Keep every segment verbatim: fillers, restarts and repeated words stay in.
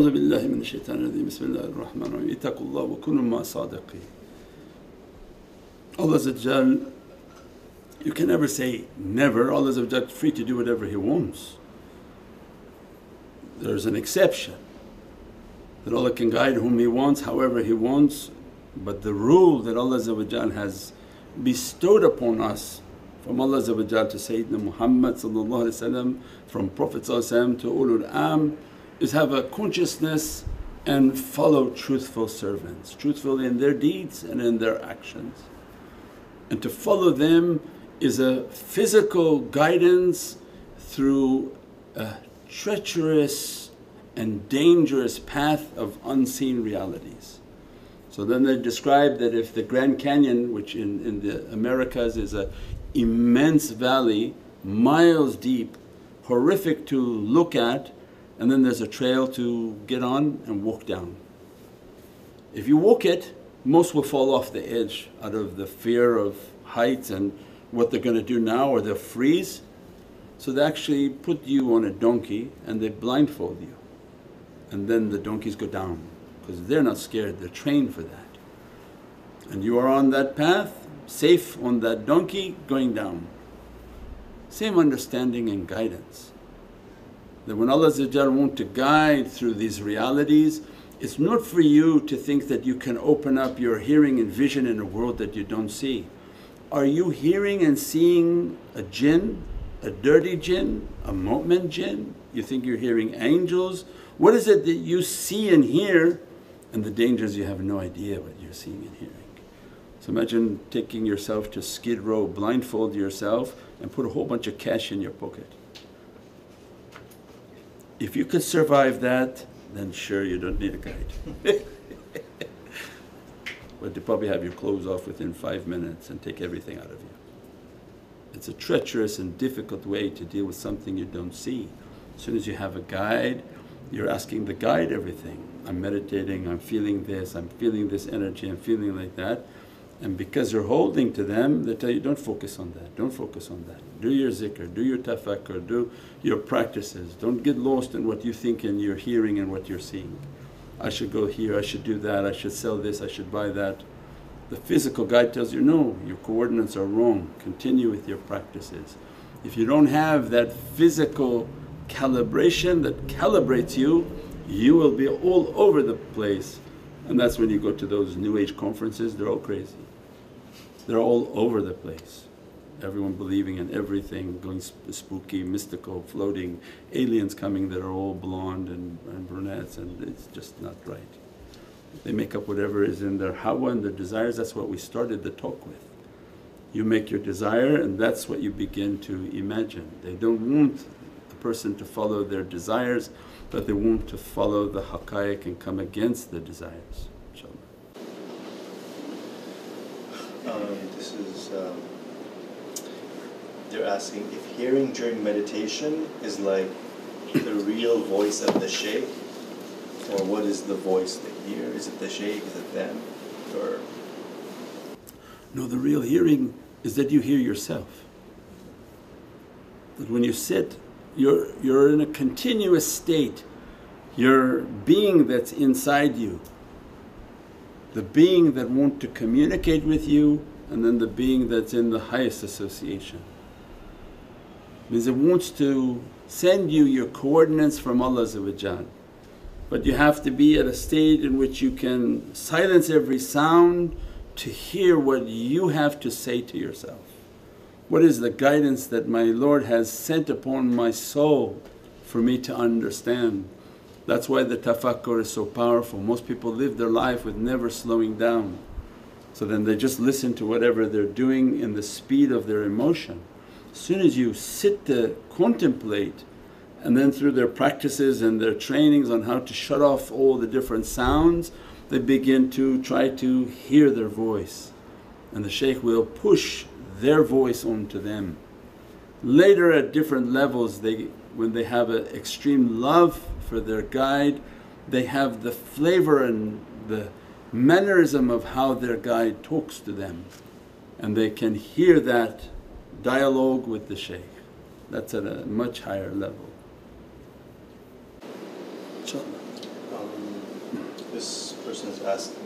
A'udhu billahi minash shaitanir rajeem, bismillahir rahmanir raheem, ittaqullah wa kunu ma'a sadiqeen. Allah, you can never say never, Allah is free to do whatever He wants. There's an exception that Allah can guide whom He wants, however He wants, but the rule that Allah has bestowed upon us from Allah to Sayyidina Muhammad, from Prophet to Ulul Am, is have a consciousness and follow truthful servants, truthfully in their deeds and in their actions. And to follow them is a physical guidance through a treacherous and dangerous path of unseen realities. So then they describe that if the Grand Canyon, which in, in the Americas is an immense valley, miles deep, horrific to look at, and then there's a trail to get on and walk down. If you walk it, most will fall off the edge out of the fear of heights and what they're going to do now, or they'll freeze. So they actually put you on a donkey and they blindfold you, and then the donkeys go down because they're not scared, they're trained for that. And you are on that path, safe on that donkey, going down. Same understanding and guidance. That when Allah wants to guide through these realities, it's not for you to think that you can open up your hearing and vision in a world that you don't see. Are you hearing and seeing a jinn, a dirty jinn, a mu'min jinn? You think you're hearing angels? What is it that you see and hear? And the dangers, you have no idea what you're seeing and hearing. So imagine taking yourself to Skid Row, blindfold yourself and put a whole bunch of cash in your pocket. If you could survive that, then sure, you don't need a guide. But they probably have your clothes off within five minutes and take everything out of you. It's a treacherous and difficult way to deal with something you don't see. As soon as you have a guide, you're asking the guide everything. I'm meditating, I'm feeling this, I'm feeling this energy, I'm feeling like that. And because you're holding to them, they tell you, don't focus on that, don't focus on that. Do your zikr, do your tafakkur, do your practices. Don't get lost in what you think and you're hearing and what you're seeing. I should go here, I should do that, I should sell this, I should buy that. The physical guide tells you, no, your coordinates are wrong, continue with your practices. If you don't have that physical calibration that calibrates you, you will be all over the place. And that's when you go to those New Age conferences, they're all crazy. They're all over the place, everyone believing in everything, going sp spooky, mystical, floating, aliens coming that are all blonde and, and brunettes, and it's just not right. They make up whatever is in their hawa and their desires, that's what we started the talk with. You make your desire and that's what you begin to imagine. They don't want the person to follow their desires, but they want to follow the haqqaiq and come against the desires. Um, this is, um, they're asking if hearing during meditation is like the real voice of the shaykh, or what is the voice they hear? Is it the shaykh? Is it them? Or no, the real hearing is that you hear yourself. That when you sit, you're, you're in a continuous state, your being that's inside you. The being that wants to communicate with you, and then the being that's in the highest association. Means it wants to send you your coordinates from Allah, but you have to be at a state in which you can silence every sound to hear what you have to say to yourself. What is the guidance that my Lord has sent upon my soul for me to understand? That's why the tafakkur is so powerful. Most people live their life with never slowing down. So then they just listen to whatever they're doing in the speed of their emotion. As soon as you sit to contemplate, and then through their practices and their trainings on how to shut off all the different sounds, they begin to try to hear their voice, and the shaykh will push their voice onto them. Later at different levels, they, when they have an extreme love for their guide, they have the flavour and the mannerism of how their guide talks to them, and they can hear that dialogue with the shaykh. That's at a much higher level. InshaAllah. person is asking,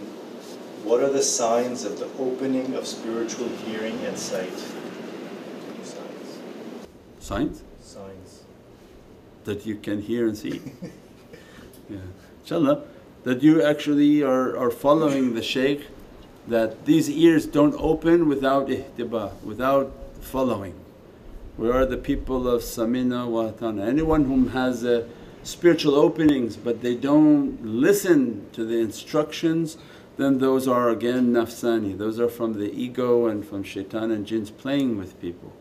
what are the signs of the opening of spiritual hearing and sight? Signs. Signs? Signs. That you can hear and see. Yeah. Inshallah, that you actually are, are following the Shaykh, that these ears don't open without ihtiba, without following. We are the people of Samina wa Atana. Anyone whom has a spiritual openings but they don't listen to the instructions, then those are again nafsani, those are from the ego and from shaitan and jinns playing with people.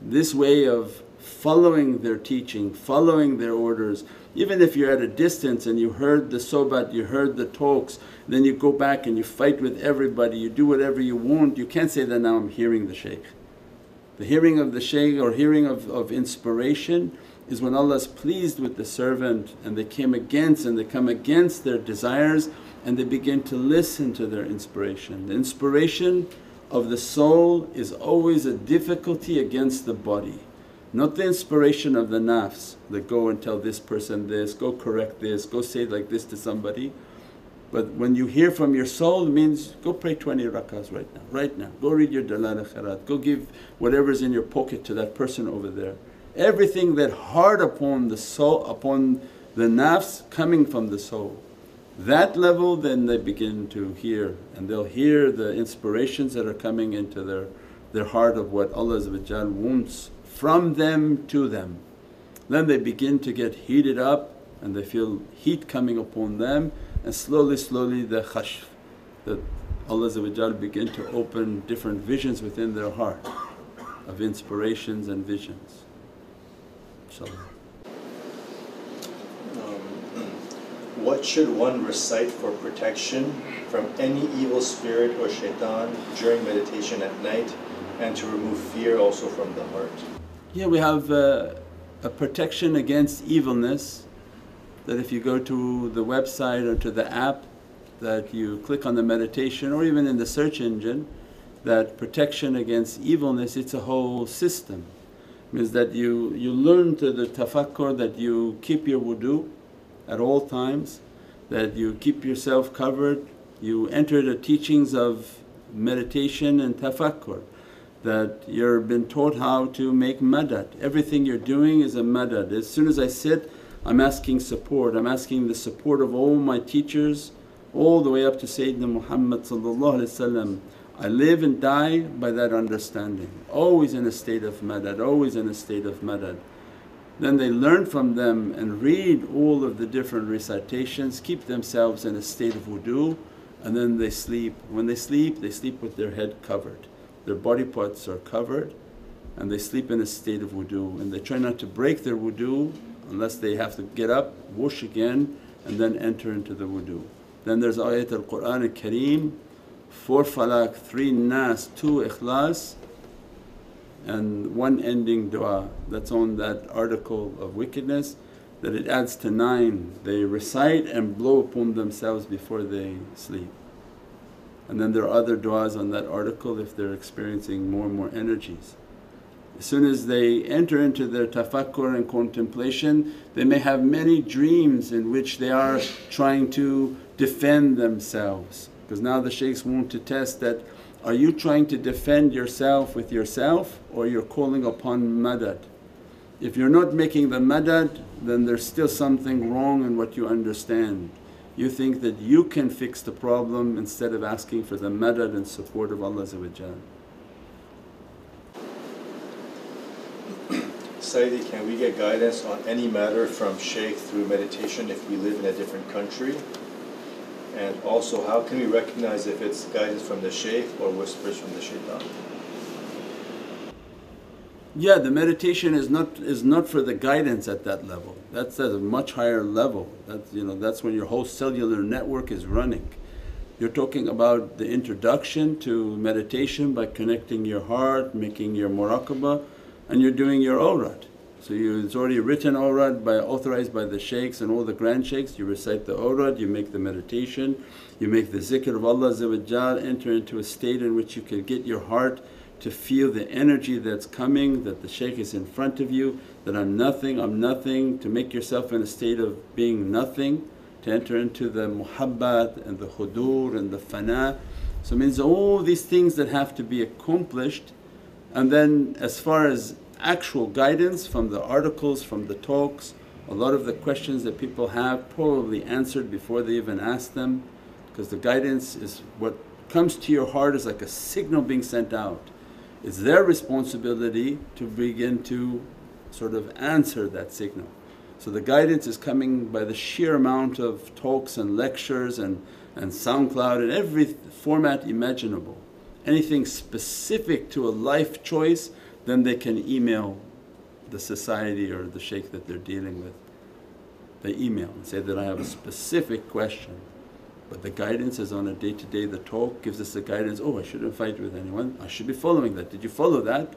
This way of following their teaching, following their orders, even if you're at a distance and you heard the sohbat, you heard the talks, then you go back and you fight with everybody, you do whatever you want, you can't say that now I'm hearing the Shaykh. The hearing of the Shaykh or hearing of, of inspiration is when Allah is pleased with the servant and they came against and they come against their desires and they begin to listen to their inspiration. The inspiration of the soul is always a difficulty against the body. Not the inspiration of the nafs that go and tell this person this, go correct this, go say like this to somebody. But when you hear from your soul means go pray twenty rakahs right now, right now. Go read your dalal al khairat, go give whatever's in your pocket to that person over there. Everything that hard upon the soul, upon the nafs coming from the soul. That level then they begin to hear and they'll hear the inspirations that are coming into their, their heart of what Allah wants from them to them. Then they begin to get heated up and they feel heat coming upon them and slowly slowly the khashf, that Allah begin to open different visions within their heart of inspirations and visions. InshaAllah. What should one recite for protection from any evil spirit or shaitan during meditation at night, and to remove fear also from the heart? Yeah, we have a, a protection against evilness, that if you go to the website or to the app that you click on the meditation or even in the search engine, that protection against evilness, it's a whole system. Means that you, you learn to the tafakkur that you keep your wudu at all times, that you keep yourself covered, you enter the teachings of meditation and tafakkur, that you're been taught how to make madad. Everything you're doing is a madad. As soon as I sit, I'm asking support, I'm asking the support of all my teachers all the way up to Sayyidina Muhammad. I live and die by that understanding, always in a state of madad, always in a state of madad. Then they learn from them and read all of the different recitations, keep themselves in a state of wudu, and then they sleep. When they sleep, they sleep with their head covered, their body parts are covered and they sleep in a state of wudu, and they try not to break their wudu unless they have to get up, whoosh again and then enter into the wudu. Then there's ayatul Qur'an al-Kareem, four falaq, three nas, two ikhlas, and one ending dua that's on that article of wickedness, that it adds to nine. They recite and blow upon themselves before they sleep. And then there are other du'as on that article if they're experiencing more and more energies. As soon as they enter into their tafakkur and contemplation, they may have many dreams in which they are trying to defend themselves, because now the shaykhs want to test that, are you trying to defend yourself with yourself or you're calling upon madad? If you're not making the madad, then there's still something wrong in what you understand. You think that you can fix the problem instead of asking for the madad and support of Allah. Sayyidi, can we get guidance on any matter from Shaykh through meditation if we live in a different country? And also, how can we recognize if it's guidance from the Shaykh or whispers from the shaitan? Yeah, the meditation is not is not for the guidance at that level. That's at a much higher level. That's, you know, that's when your whole cellular network is running. You're talking about the introduction to meditation by connecting your heart, making your muraqabah, and you're doing your awrat. So you, it's already written awrat by, authorized by the shaykhs and all the grand shaykhs. You recite the awrat, you make the meditation, you make the zikr of Allah, enter into a state in which you can get your heart to feel the energy that's coming, that the shaykh is in front of you, that I'm nothing, I'm nothing, to make yourself in a state of being nothing to enter into the muhabbat and the hudur and the fana. So it means all these things that have to be accomplished. And then as far as actual guidance from the articles, from the talks, a lot of the questions that people have probably answered before they even ask them, because the guidance is what comes to your heart is like a signal being sent out. It's their responsibility to begin to sort of answer that signal. So the guidance is coming by the sheer amount of talks and lectures and, and SoundCloud and every format imaginable. Anything specific to a life choice, then they can email the society or the shaykh that they're dealing with. They email and say that, I have a specific question. But the guidance is on a day-to-day, the talk gives us the guidance, oh, I shouldn't fight with anyone, I should be following that, did you follow that?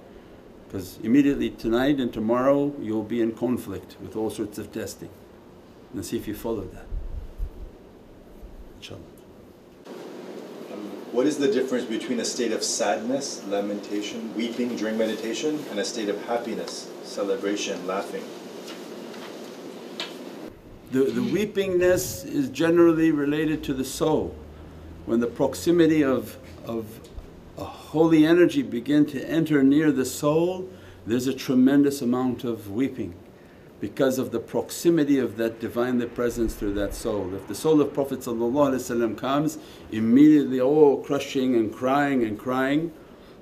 Because immediately tonight and tomorrow you'll be in conflict with all sorts of testing, and see if you follow that, inshaAllah. What is the difference between a state of sadness, lamentation, weeping during meditation and a state of happiness, celebration, laughing? The, the weepingness is generally related to the soul. When the proximity of, of a holy energy begin to enter near the soul, there's a tremendous amount of weeping because of the proximity of that Divinely Presence through that soul. If the soul of Prophet ﷺ comes, immediately oh crushing and crying and crying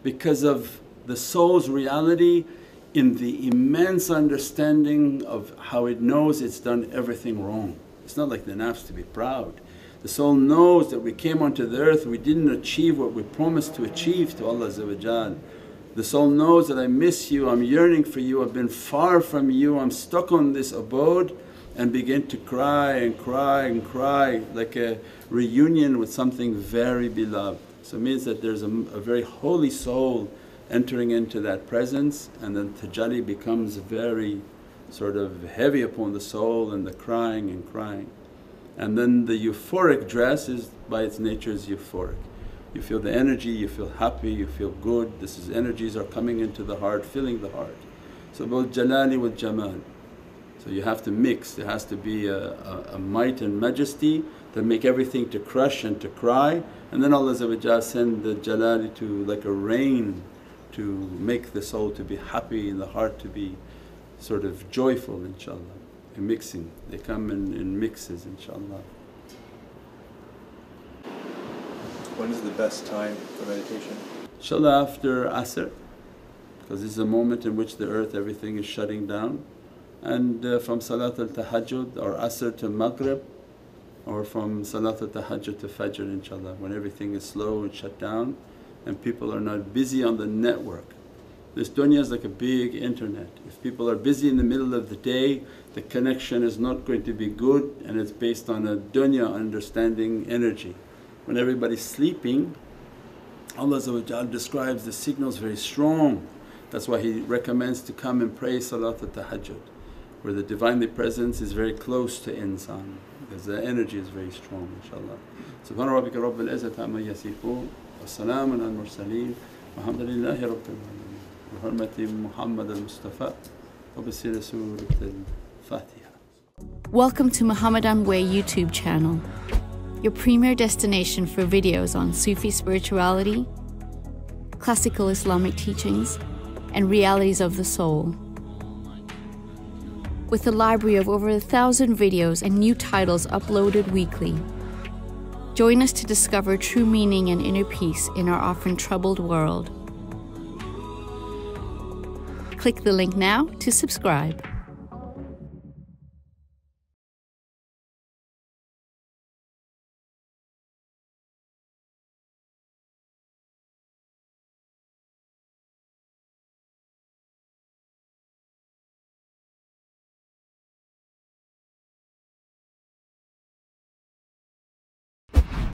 because of the soul's reality, in the immense understanding of how it knows it's done everything wrong. It's not like the nafs to be proud. The soul knows that we came onto the earth, we didn't achieve what we promised to achieve to Allah. The soul knows that, I miss you, I'm yearning for you, I've been far from you, I'm stuck on this abode, and begin to cry and cry and cry like a reunion with something very beloved. So it means that there's a, a very holy soul entering into that presence, and then tajalli becomes very sort of heavy upon the soul, and the crying and crying. And then the euphoric dress is by its nature is euphoric. You feel the energy, you feel happy, you feel good, this is energies are coming into the heart, filling the heart. So both jalali with jamal. So you have to mix, there has to be a, a, a might and majesty that make everything to crush and to cry, and then Allah send the jalali to like a rain to make the soul to be happy and the heart to be sort of joyful, inshaAllah, in mixing. They come in, in mixes, inshaAllah. When is the best time for meditation? InshaAllah after Asr, because this is a moment in which the earth, everything is shutting down, and uh, from Salatul Tahajjud or Asr to Maghrib, or from Salatul Tahajjud to Fajr, inshaAllah, when everything is slow and shut down, and people are not busy on the network. This dunya is like a big internet. If people are busy in the middle of the day, the connection is not going to be good, and it's based on a dunya understanding energy. When everybody's sleeping, Allah describes the signals very strong. That's why He recommends to come and pray Salatul Tahajjud, where the Divinely Presence is very close to insan, because the energy is very strong, inshaAllah. Subhana rabbika rabbil izzati amma yasifoon. والسلام على المرسلين والحمد لله رب العالمين بحرمة محمد المصطفى وبسر سورة الفاتحة. Welcome to Muhammadan Way YouTube channel, your premier destination for videos on Sufi spirituality, classical Islamic teachings, and realities of the soul. With a library of over a thousand videos and new titles uploaded weekly. Join us to discover true meaning and inner peace in our often troubled world. Click the link now to subscribe.